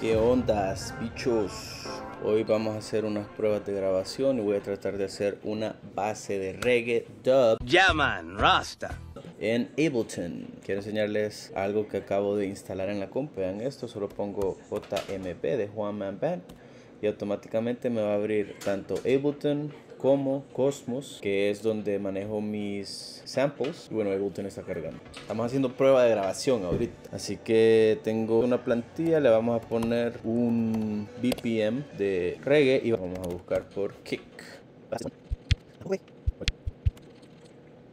¿Qué ondas, bichos? Hoy vamos a hacer unas pruebas de grabación y voy a tratar de hacer una base de reggae dub. Llaman Rasta. En Ableton. Quiero enseñarles algo que acabo de instalar en la compu. Vean esto, solo pongo JMP de Juan Man Band y automáticamente me va a abrir tanto Ableton como Cosmos, que es donde manejo mis samples. Y bueno, Ableton está cargando. Estamos haciendo prueba de grabación ahorita, así que tengo una plantilla. Le vamos a poner un BPM de reggae y vamos a buscar por kick.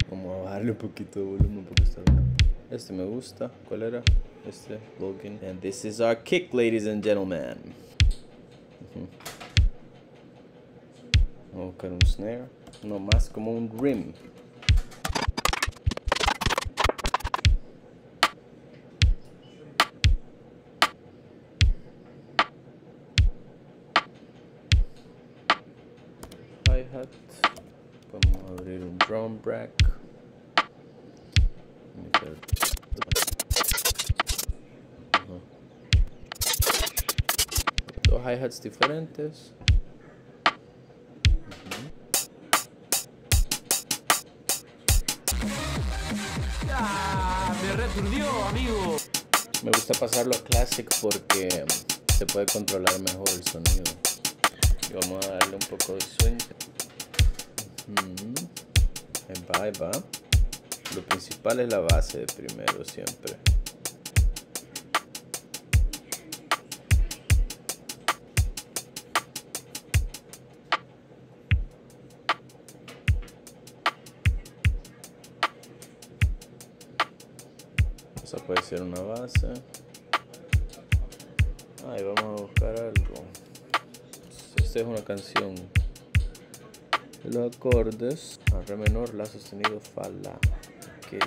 Vamos a bajarle un poquito de volumen porque está bueno. Este me gusta. ¿Cuál era? Este, Logan. And this is our kick, ladies and gentlemen. Vamos a buscar un snare, no más como un rim. Hi-hat. Vamos a abrir un drum break. Dos hi-hats diferentes. Me returdió, amigo. Me gusta pasarlo a Classic porque se puede controlar mejor el sonido. Y vamos a darle un poco de swing. Ahí va. Lo principal es la base de primero siempre. Esa puede ser una base. Ahí vamos a buscar algo. Esta es una canción. Los acordes. A re menor, la sostenido, fa, la. Okay.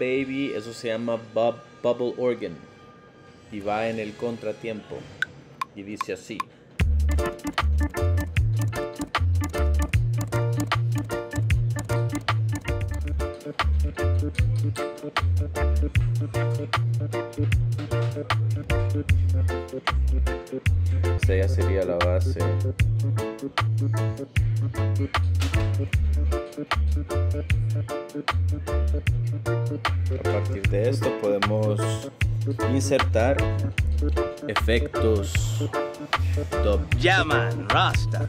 Baby, eso se llama bubble organ y va en el contratiempo y dice así. Esta ya sería la base. A partir de esto podemos insertar efectos dub. Llaman Rasta.